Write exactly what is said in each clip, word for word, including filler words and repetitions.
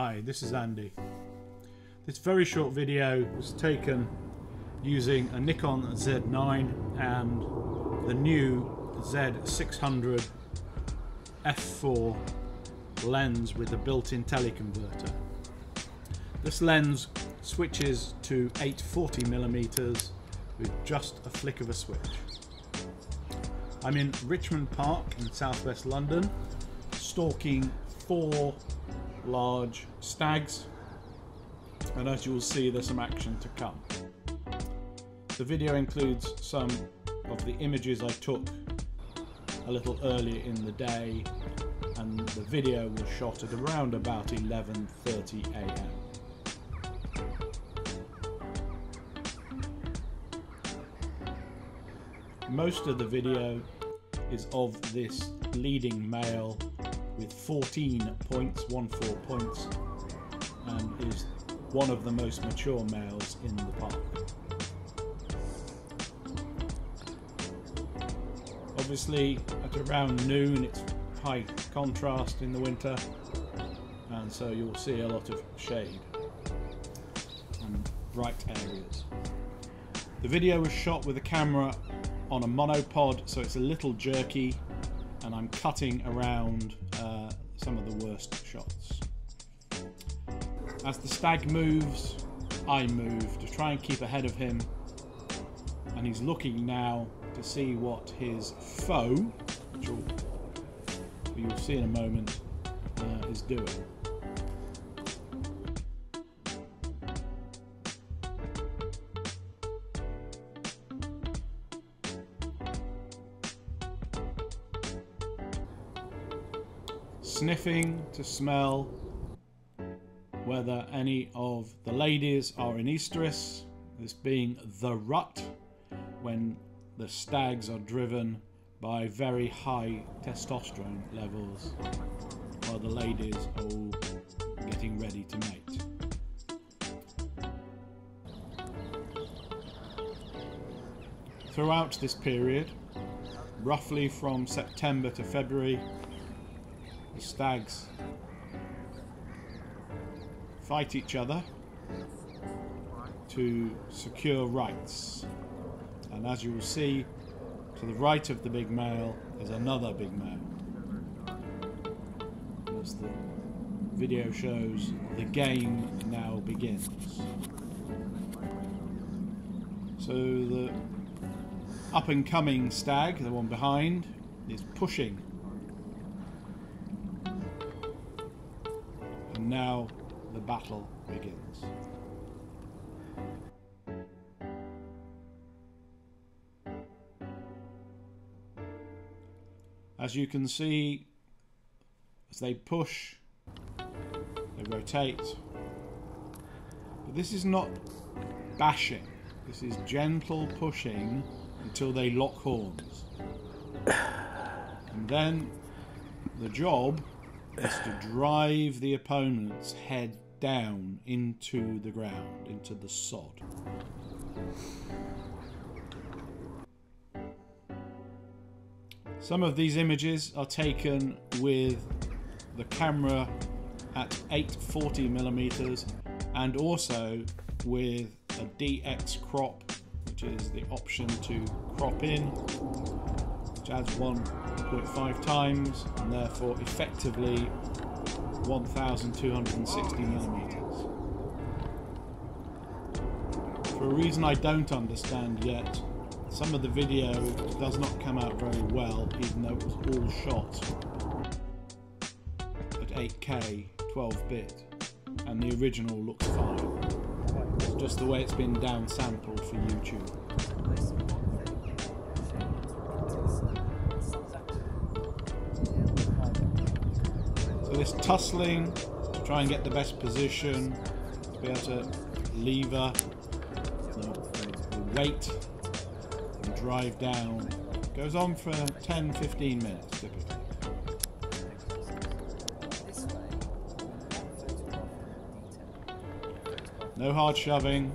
Hi, this is Andy. This very short video was taken using a Nikon Z nine and the new Z six hundred f four lens with a built-in teleconverter. This lens switches to eight forty millimeters with just a flick of a switch. I'm in Richmond Park in Southwest London, stalking four large stags, and as you will see, there's some action to come. The video includes some of the images I took a little earlier in the day, and the video was shot at around about eleven thirty a m Most of the video is of this leading male with fourteen points, fourteen points, and is one of the most mature males in the park. Obviously, at around noon, it's high contrast in the winter, and so you'll see a lot of shade and bright areas. The video was shot with a camera on a monopod, so it's a little jerky, and I'm cutting around uh, some of the worst shots. As the stag moves, I move to try and keep ahead of him, and he's looking now to see what his foe, which you'll see in a moment, uh, is doing. Sniffing to smell whether any of the ladies are in estrus, this being the rut when the stags are driven by very high testosterone levels while the ladies are all getting ready to mate. Throughout this period, roughly from September to February, the stags fight each other to secure rights, and as you will see, to the right of the big male is another big male. As the video shows, the game now begins. So the up and coming stag, the one behind, is pushing. Now the battle begins. As you can see, as they push, they rotate. But this is not bashing. This is gentle pushing until they lock horns. And then the job is to drive the opponent's head down into the ground, into the sod. Some of these images are taken with the camera at eight forty millimeters and also with a D X crop, which is the option to crop in, which adds one point five times, and therefore effectively one thousand two hundred sixty millimeters. For a reason I don't understand yet, some of the video does not come out very well, even though it was all shot at eight K twelve bit, and the original looks fine. It's just the way it's been downsampled for YouTube. This tussling to try and get the best position, to be able to lever the, the weight and drive down, goes on for ten to fifteen minutes typically. No hard shoving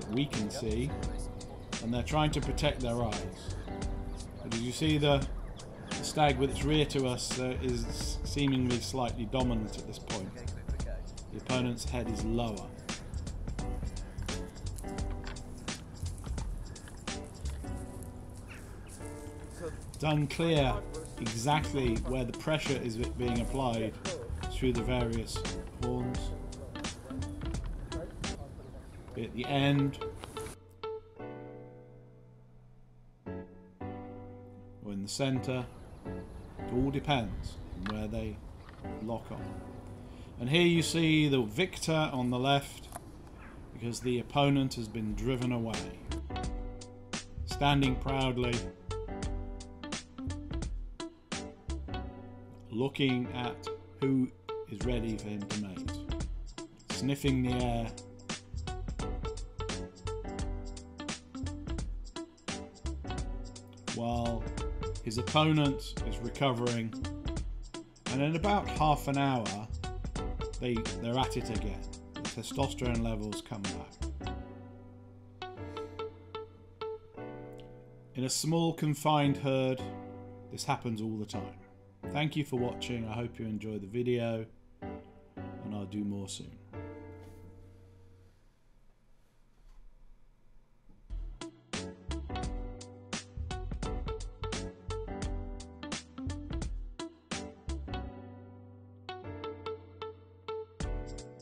that we can see, and they're trying to protect their eyes. But as you see, the, the stag with its rear to us uh, is seemingly slightly dominant at this point. The opponent's head is lower. It's unclear exactly where the pressure is being applied through the various horns. Be at the end, or in the centre. It all depends on where they lock on. And here you see the victor on the left, because the opponent has been driven away. Standing proudly, looking at who is ready for him to mate. Sniffing the air. While his opponent is recovering, and in about half an hour they, they're at it again. The testosterone levels come back. In a small confined herd, this happens all the time. Thank you for watching, I hope you enjoy the video, and I'll do more soon.